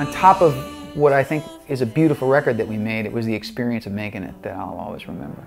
On top of what I think is a beautiful record that we made, it was the experience of making it that I'll always remember.